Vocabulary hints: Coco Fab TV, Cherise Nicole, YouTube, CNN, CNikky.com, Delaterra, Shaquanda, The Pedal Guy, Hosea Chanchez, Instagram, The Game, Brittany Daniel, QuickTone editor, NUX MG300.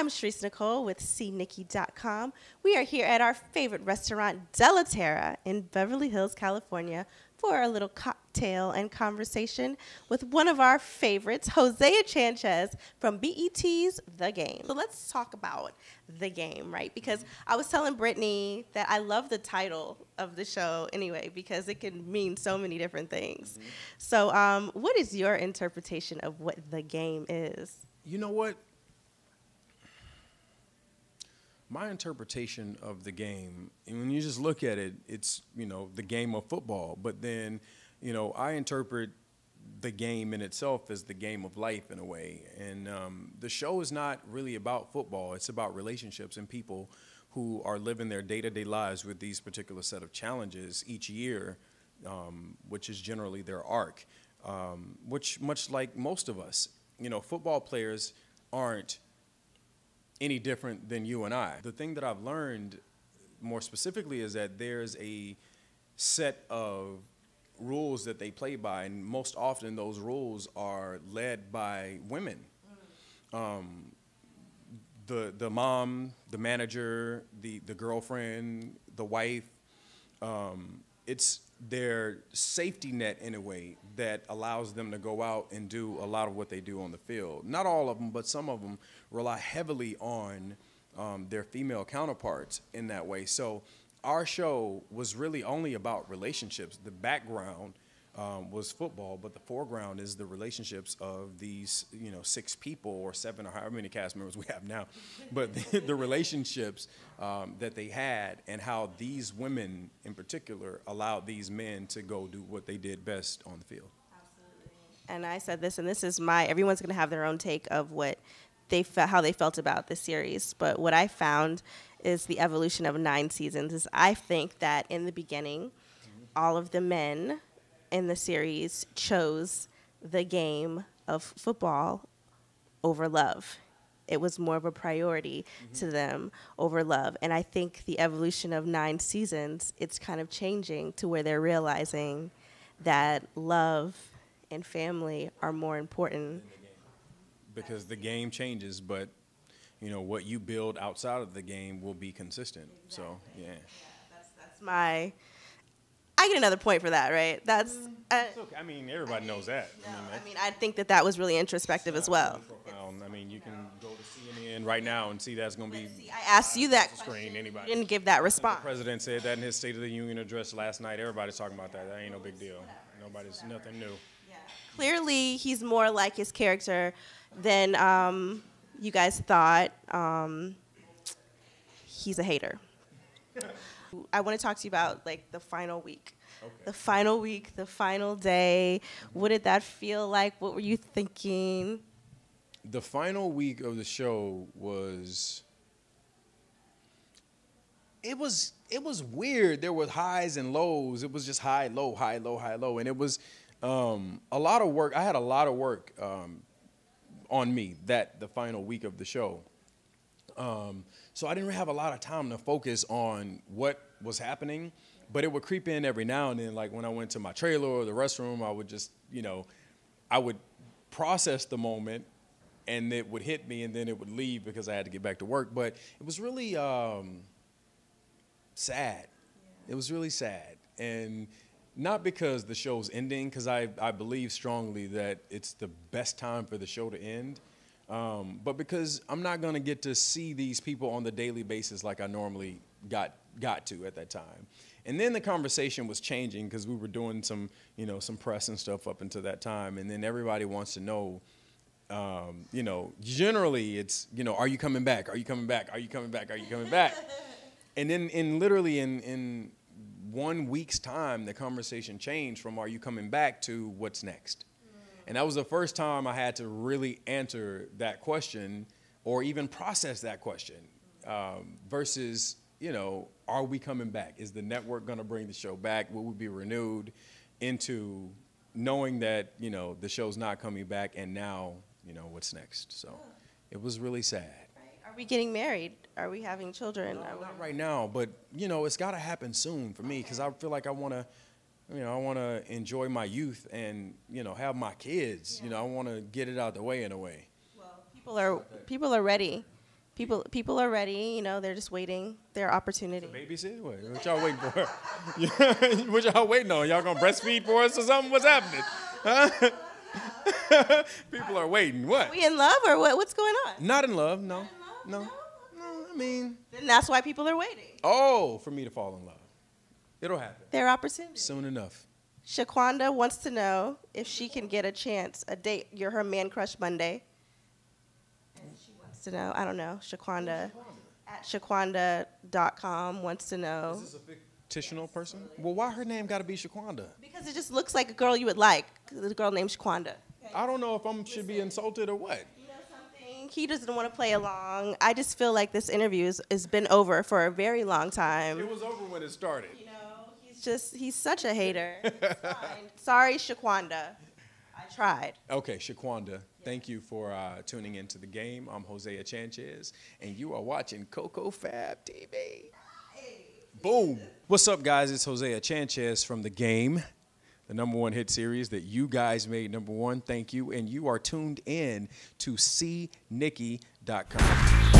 I'm Cherise Nicole with CNikky.com. We are here at our favorite restaurant, Delaterra, in Beverly Hills, California, for a little cocktail and conversation with one of our favorites, Hosea Chanchez from BET's The Game. So let's talk about The Game, right? Because I was telling Brittany that I love the title of the show anyway, because it can mean so many different things. Mm-hmm. So what is your interpretation of what The Game is? You know what? My interpretation of the game, and when you just look at it, it's, you know, the game of football. But then, you know, I interpret the game in itself as the game of life in a way. And the show is not really about football. It's about relationships and people who are living their day-to-day lives with these particular set of challenges each year, which is generally their arc, which much like most of us, you know, football players aren't any different than you and I. The thing that I've learned more specifically is that there's a set of rules that they play by, and most often those rules are led by women. The mom, the manager, the girlfriend, the wife. It's their safety net in a way that allows them to go out and do a lot of what they do on the field. Not all of them, but some of them rely heavily on their female counterparts in that way. So our show was really only about relationships. The background was football, but the foreground is the relationships of these, you know, 6 people or 7 or however many cast members we have now, but the relationships that they had and how these women in particular allowed these men to go do what they did best on the field. Absolutely. And I said this, and this is my, everyone's going to have their own take of what they felt, how they felt about the series, but what I found is the evolution of 9 seasons is I think that in the beginning, all of the men in the series chose the game of football over love. It was more of a priority to them over love. And I think the evolution of 9 seasons, it's kind of changing to where they're realizing that love and family are more important. Because the game changes, but you know what you build outside of the game will be consistent. Exactly. So, yeah. That's my... I get another point for that, right? That's. It's okay. I mean, everybody knows that. No, I mean, I think that that was really introspective as well. Profound. I mean, you can go to CNN right now and see that's going to be. See, I asked you that question. Anybody. You didn't give that response. The president said that in his State of the Union address last night. Everybody's talking about that. That ain't no big deal. Nobody's nothing new. Yeah. Clearly, he's more like his character than you guys thought. He's a hater. I want to talk to you about like the final week. Okay. The final week, the final day. What did that feel like? What were you thinking? The final week of the show was it was weird. There were highs and lows. It was just high, low, high, low, high, low. And it was a lot of work. I had a lot of work on me that the final week of the show. So I didn't really have a lot of time to focus on what was happening, but it would creep in every now and then. Like when I went to my trailer or the restroom, I would just, you know, I would process the moment and it would hit me and then it would leave because I had to get back to work. But it was really sad. Yeah. It was really sad. And not because the show's ending, because I believe strongly that it's the best time for the show to end. But because I'm not going to get to see these people on the daily basis like I normally got to at that time. And then the conversation was changing because we were doing some, you know, some press and stuff up until that time. And then everybody wants to know, you know, generally it's, you know, are you coming back? Are you coming back? Are you coming back? Are you coming back? And then in literally in 1 week's time, the conversation changed from are you coming back to what's next? And that was the first time I had to really answer that question or even process that question versus, you know, are we coming back? Is the network going to bring the show back? Will we be renewed into knowing that, you know, the show's not coming back and now, you know, what's next? So it was really sad. Are we getting married? Are we having children? No, not right now, but, you know, it's got to happen soon for me because I feel like I want to. You know, I want to enjoy my youth and, you know, have my kids. Yeah. You know, I want to get it out of the way in a way. Well, people are ready. People are ready, you know, they're just waiting their opportunity. Babysit? What y'all waiting for? What y'all waiting on? Y'all gonna breastfeed for us or something? What's happening? Huh? People are waiting. What? Are we in love or what? What's going on? Not in love, no. No. No, I mean. Then that's why people are waiting. Oh, for me to fall in love. It'll happen. Their opportunity. Soon enough. Shaquanda wants to know if she can get a chance, a date. You're her Man Crush Monday. To know, I don't know, Shaquanda, at Shaquanda.com wants to know. Is this a fictional person? Well, why her name got to be Shaquanda? Because it just looks like a girl you would like, the girl named Shaquanda. Okay. I don't know if I should be insulted or what. You know something? He doesn't want to play along. I just feel like this interview has been over for a very long time. It was over when it started. You know, he's such a hater. Sorry, Shaquanda. I tried. Okay, Shaquanda, thank you for tuning into The Game. I'm Hosea Chanchez, and you are watching Coco Fab TV. Hey. Boom. What's up, guys? It's Hosea Chanchez from The Game, the #1 hit series that you guys made #1. Thank you. And you are tuned in to CNikky.com.